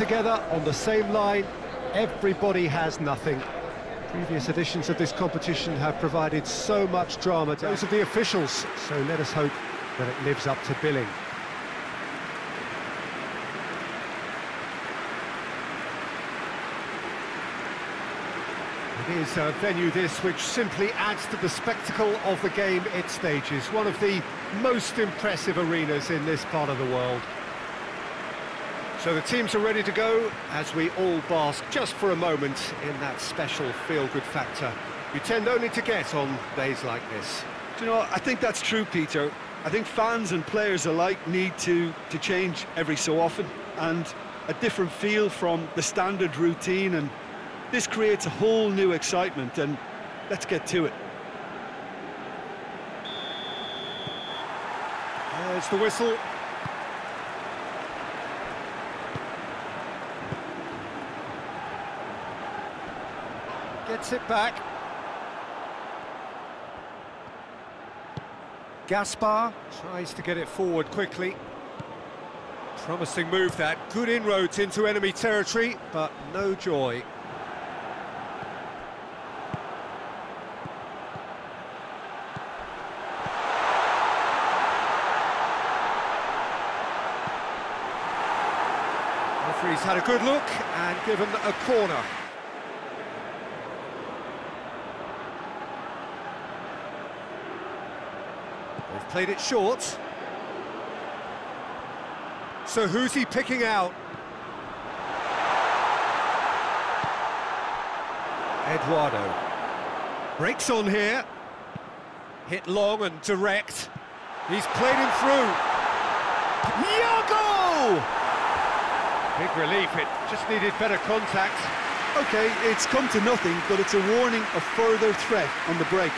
together on the same line, everybody has nothing. Previous editions of this competition have provided so much drama to those of the officials, so let us hope that it lives up to billing. It is a venue this which simply adds to the spectacle of the game it stages. One of the most impressive arenas in this part of the world. So the teams are ready to go as we all bask just for a moment in that special feel-good factor you tend only to get on days like this. Do you know, I think that's true, Peter. I think fans and players alike need to change every so often, and a different feel from the standard routine, and this creates a whole new excitement, and let's get to it. There's the whistle. Gets it back. Gaspar tries to get it forward quickly. Promising move that. Good inroads into enemy territory, but no joy. Humphreys had a good look and given a corner. They've played it short. So who's he picking out? Eduardo. Breaks on here. Hit long and direct. He's played him through. Yago! Big relief, it just needed better contact. OK, it's come to nothing, but it's a warning of further threat on the break.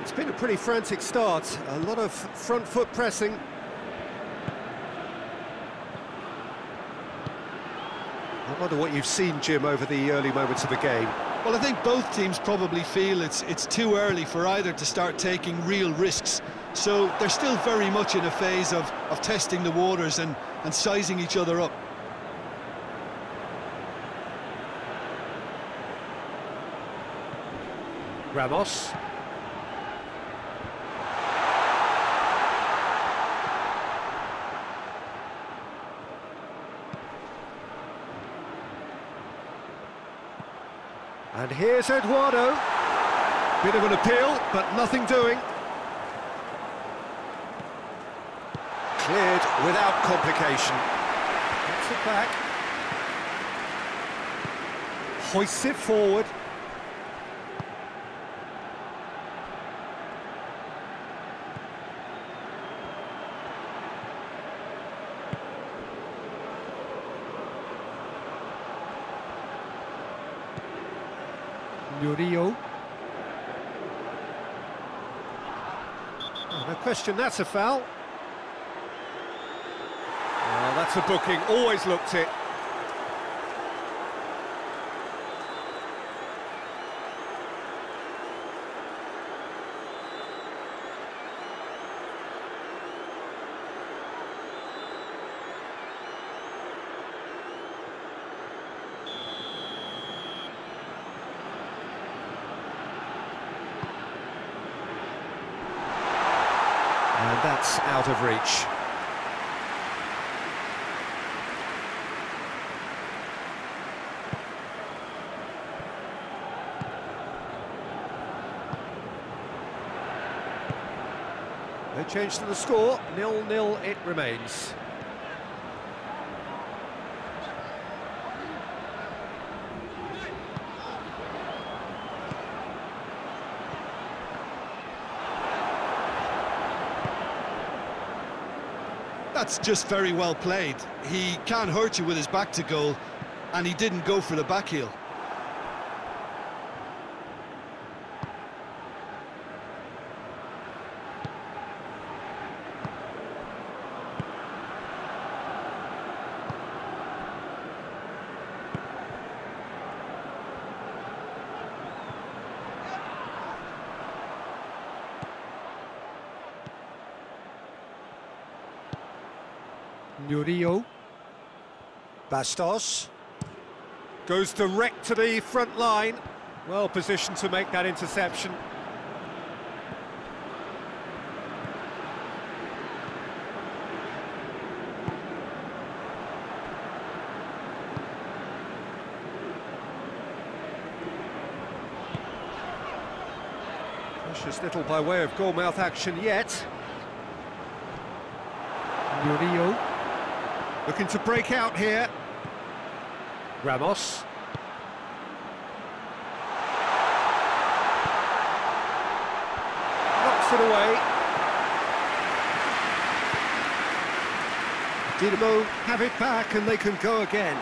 It's been a pretty frantic start, a lot of front foot pressing. I wonder what you've seen, Jim, over the early moments of the game. Well, I think both teams probably feel it's too early for either to start taking real risks. So they're still very much in a phase of testing the waters and sizing each other up. Ramos. And here's Eduardo. Bit of an appeal, but nothing doing. Cleared without complication. Gets it back. Hoists it forward. Oh, no question, that's a foul. Oh, that's a booking, always looked it. And that's out of reach. No change to the score, 0-0 it remains. That's just very well played. He can't hurt you with his back to goal, and he didn't go for the back heel. Nurio. Bastos. Goes direct to the front line. Well positioned to make that interception. Precious little by way of goal-mouth action yet. Murillo. Looking to break out here. Ramos. Knocks it away. Dinamo have it back and they can go again.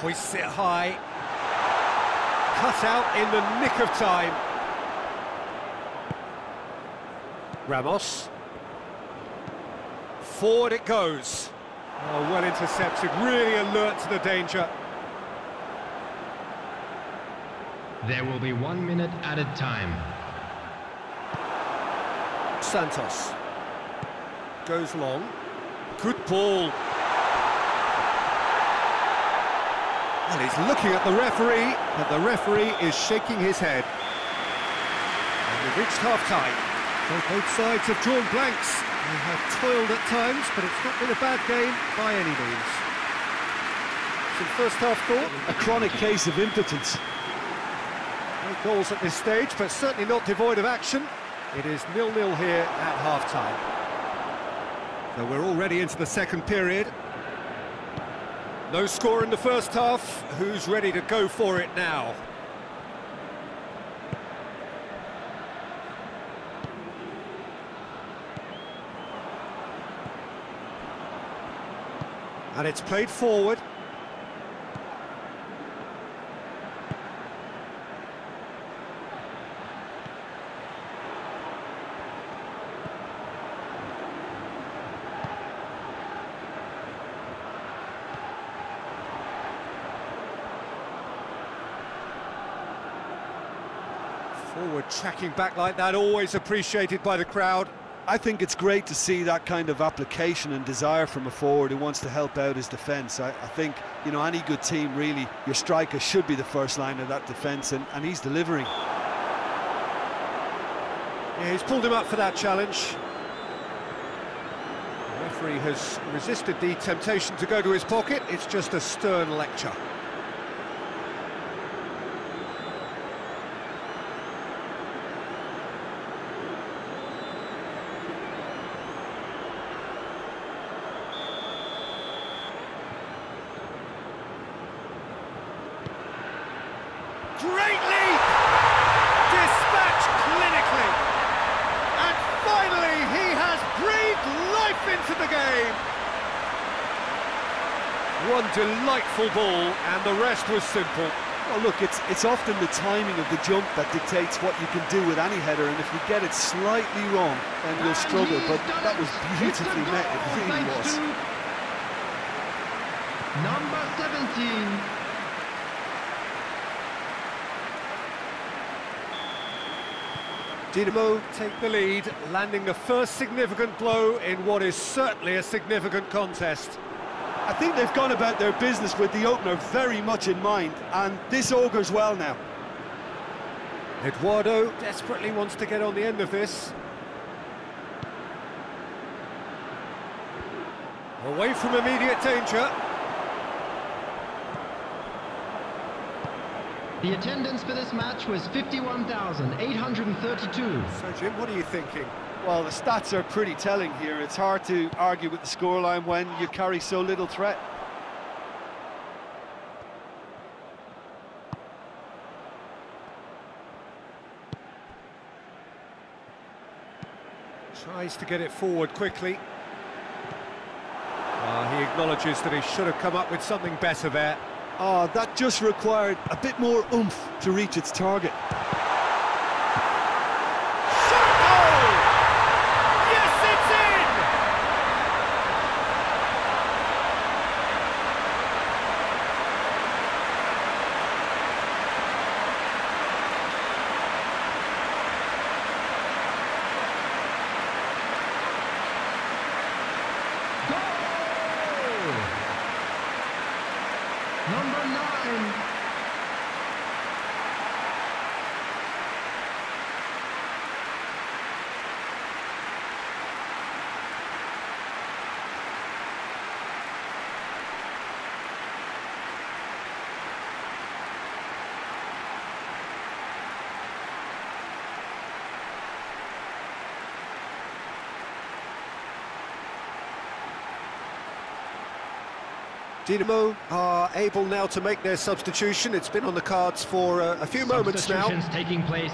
Hoists it high. Cut out in the nick of time. Ramos. Forward it goes. Oh, well intercepted, really alert to the danger. There will be 1 minute added time. Santos. Goes long. Good ball. And he's looking at the referee, but the referee is shaking his head. And we've reached half-time. So both sides have drawn blanks. They have toiled at times, but it's not been a bad game by any means. Some first half thought. A chronic case of impotence. No goals at this stage, but certainly not devoid of action. It is 0-0 here at half-time. So we're already into the second period. No score in the first half. Who's ready to go for it now? And it's played forward. Forward tracking back like that, always appreciated by the crowd. I think it's great to see that kind of application and desire from a forward who wants to help out his defence. I think, you know, any good team, really, your striker should be the first line of that defence, and he's delivering. Yeah, he's pulled him up for that challenge. The referee has resisted the temptation to go to his pocket. It's just a stern lecture. Greatly dispatched clinically, and finally he has breathed life into the game. One delightful ball, and the rest was simple. Well, look, it's often the timing of the jump that dictates what you can do with any header, and if you get it slightly wrong, then you'll struggle. But that was beautifully met. It really was. Number 17. Dinamo take the lead, landing the first significant blow in what is certainly a significant contest. I think they've gone about their business with the opener very much in mind, and this augurs well now. Eduardo desperately wants to get on the end of this. Away from immediate danger. The attendance for this match was 51,832. So, Jim, what are you thinking? Well, the stats are pretty telling here. It's hard to argue with the scoreline when you carry so little threat. Tries to get it forward quickly. He acknowledges that he should have come up with something better there. Oh, that just required a bit more oomph to reach its target. Shot goal! Yes, it's in! Dinamo are able now to make their substitution. It's been on the cards for a few moments now. Substitutions taking place.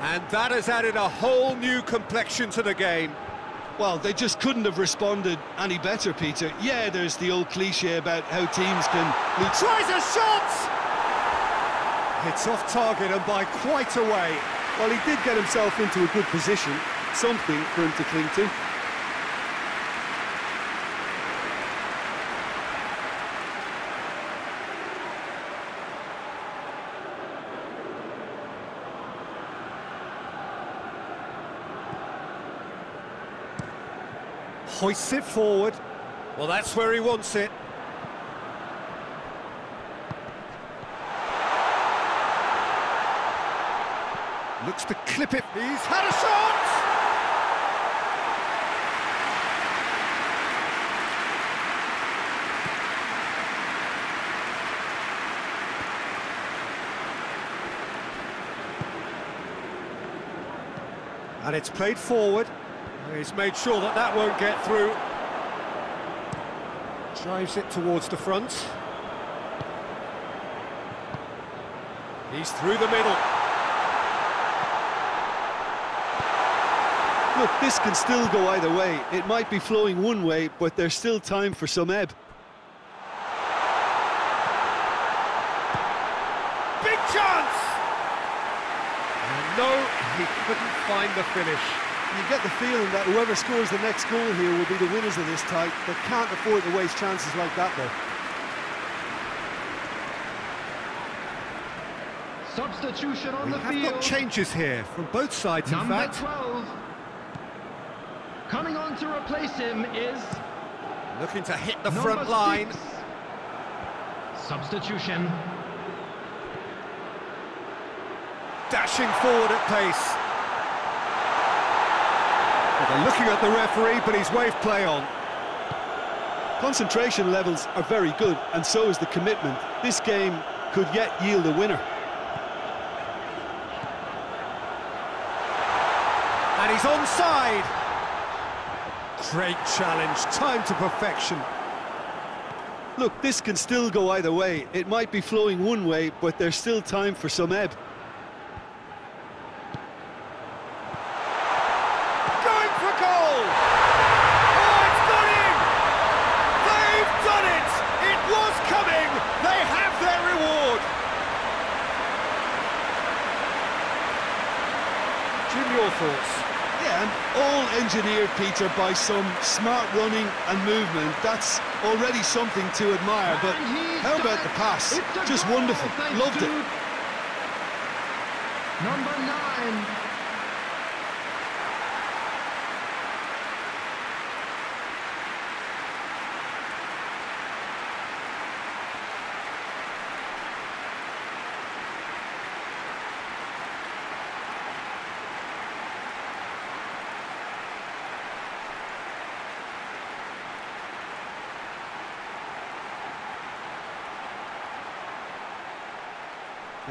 And that has added a whole new complexion to the game. Well, they just couldn't have responded any better, Peter. Yeah, there's the old cliche about how teams can... Tries a shot! It's off target and by quite a way. Well, he did get himself into a good position. Something for him to cling to. Hoists it forward. Well, that's where he wants it. Looks to clip it. He's had a shot! And it's played forward. He's made sure that that won't get through. Drives it towards the front. He's through the middle. Look, this can still go either way. It might be flowing one way, but there's still time for some ebb. Big chance! And no, he couldn't find the finish. You get the feeling that whoever scores the next goal here will be the winners of this tie. They can't afford to waste chances like that, though. Substitution on the field. We have got changes here from both sides, in fact. Number 12. Coming on to replace him is... Looking to hit the front line. Substitution. Dashing forward at pace. They're looking at the referee, but he's waved play on. Concentration levels are very good, and so is the commitment. This game could yet yield a winner. And he's onside. Great challenge, timed to perfection. Look, this can still go either way. It might be flowing one way, but there's still time for some ebb. Yeah, and all engineered, Peter, by some smart running and movement. That's already something to admire, but how about the pass? Just wonderful. Loved it. Number 9.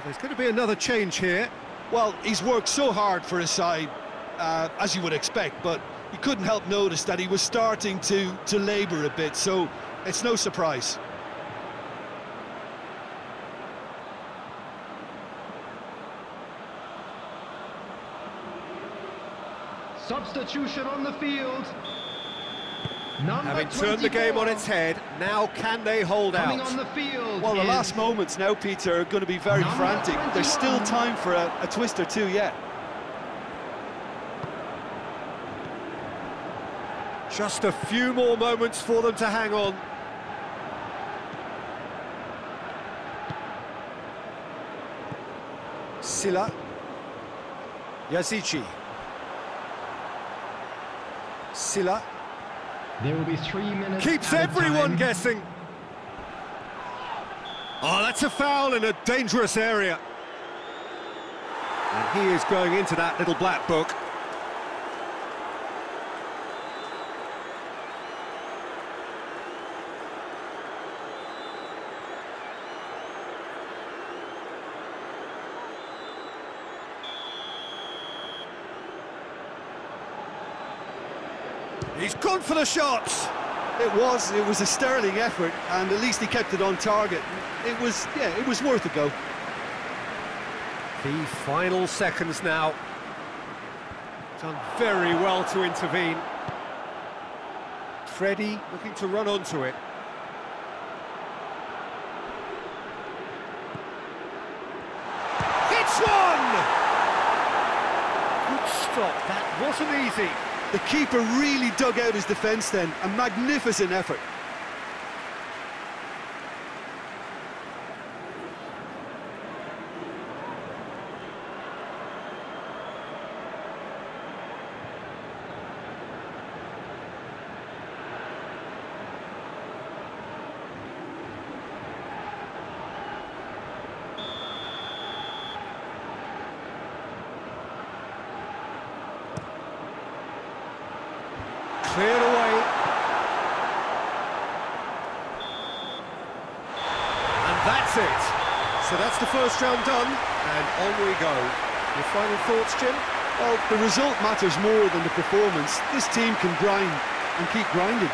There's going to be another change here. Well, he's worked so hard for his side, as you would expect, but you couldn't help notice that he was starting to labour a bit, so it's no surprise. Substitution on the field. Having turned the game on its head, now can they hold out? On the field well, the last moments now, Peter, are going to be very frantic. 21. There's still time for a twist or two yet. Just a few more moments for them to hang on. Silla Yazici. Silla. There will be 3 minutes. Keeps everyone guessing. Oh, that's a foul in a dangerous area. And he is going into that little black book. He's gone for the shots. It was a sterling effort, and at least he kept it on target. It was worth a go. The final seconds now. Done very well to intervene. Freddy looking to run onto it. It's one! Good stop, that wasn't easy. The keeper really dug out his defence then, a magnificent effort. Cleared away. And that's it. So that's the first round done, and on we go. Your final thoughts, Jim? Well, the result matters more than the performance. This team can grind and keep grinding.